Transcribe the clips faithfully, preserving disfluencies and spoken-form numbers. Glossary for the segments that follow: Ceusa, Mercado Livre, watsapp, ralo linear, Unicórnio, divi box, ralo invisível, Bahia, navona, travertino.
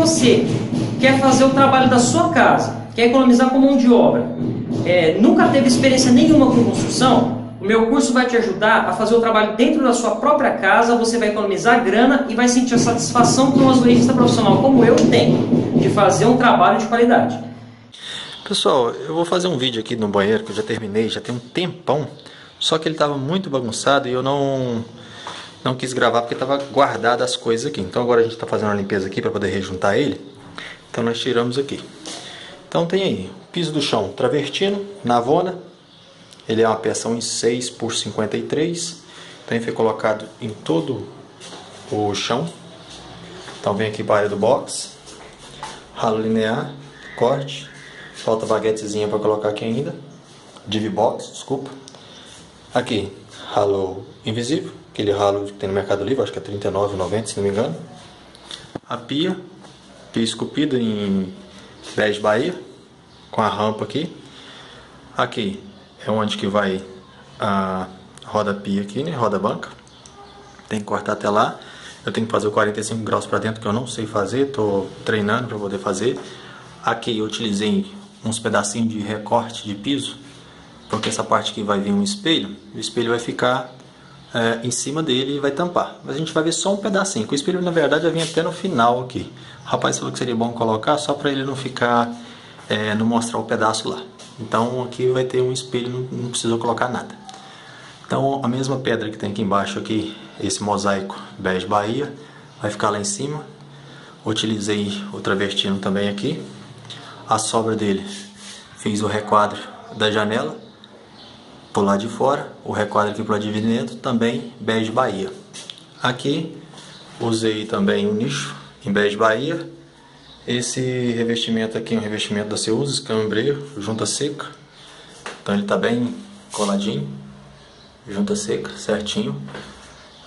você quer fazer o trabalho da sua casa, quer economizar com mão de obra, é, nunca teve experiência nenhuma com construção, o meu curso vai te ajudar a fazer o trabalho dentro da sua própria casa, você vai economizar grana e vai sentir a satisfação que um azulejista profissional como eu tenho, de fazer um trabalho de qualidade. Pessoal, eu vou fazer um vídeo aqui no banheiro que eu já terminei, já tem um tempão, só que ele estava muito bagunçado e eu não... Não quis gravar porque estava guardado as coisas aqui. Então agora a gente está fazendo uma limpeza aqui para poder rejuntar ele. Então nós tiramos aqui. Então tem aí, piso do chão, travertino, navona. Ele é uma peça um e seis por cinquenta e três. Então ele foi colocado em todo o chão. Então vem aqui para a área do box. Ralo linear, corte. Falta baguetezinha para colocar aqui ainda. Divi box, desculpa. Aqui, ralo invisível. Aquele ralo que tem no Mercado Livre, acho que é trinta e nove reais e noventa centavos, se não me engano. A pia, pia esculpida em bege Bahia, com a rampa aqui. Aqui é onde que vai a roda pia aqui, né? Roda banca. Tem que cortar até lá. Eu tenho que fazer o quarenta e cinco graus para dentro, que eu não sei fazer, estou treinando para poder fazer. Aqui eu utilizei uns pedacinhos de recorte de piso, porque essa parte aqui vai vir um espelho, o espelho vai ficar... É, em cima dele e vai tampar, mas a gente vai ver só um pedacinho, que o espelho na verdade vai vir até no final aqui. O rapaz falou que seria bom colocar só para ele não ficar, é, não mostrar o pedaço lá. Então aqui vai ter um espelho, não, não precisou colocar nada. Então a mesma pedra que tem aqui embaixo, aqui, esse mosaico bege Bahia, vai ficar lá em cima. Utilizei o travertino também aqui, a sobra dele, fiz o requadro da janela por lá de fora, o requadro aqui para o lado de dentro, também bege Bahia. Aqui usei também um nicho em bege Bahia. Esse revestimento aqui é um revestimento da Ceusa, escambreiro, junta seca. Então ele está bem coladinho, junta seca, certinho.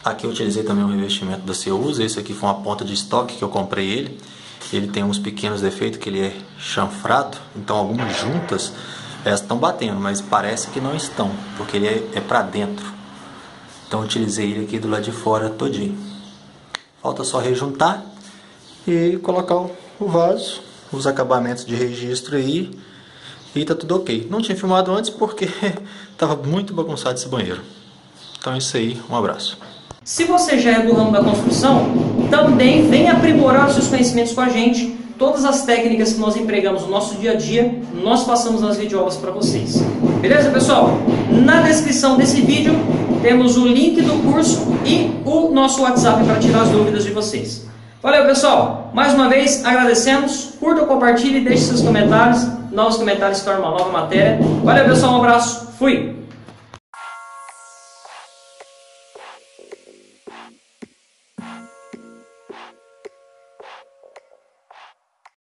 Aqui eu utilizei também um revestimento da Ceusa. Esse aqui foi uma ponta de estoque que eu comprei ele. Ele tem uns pequenos defeitos que ele é chanfrado, então algumas juntas... Elas estão batendo, mas parece que não estão, porque ele é, é para dentro. Então utilizei ele aqui do lado de fora todinho. Falta só rejuntar e colocar o, o vaso, os acabamentos de registro aí. E tá tudo ok. Não tinha filmado antes porque estava muito bagunçado esse banheiro. Então é isso aí, um abraço. Se você já é do ramo da construção, também vem aprimorar os seus conhecimentos com a gente. Todas as técnicas que nós empregamos no nosso dia a dia, nós passamos nas videoaulas para vocês. Beleza, pessoal? Na descrição desse vídeo, temos o link do curso e o nosso WhatsApp para tirar as dúvidas de vocês. Valeu, pessoal! Mais uma vez, agradecemos. Curta, compartilhe e deixe seus comentários. Novos comentários tornam uma nova matéria. Valeu, pessoal! Um abraço. Fui!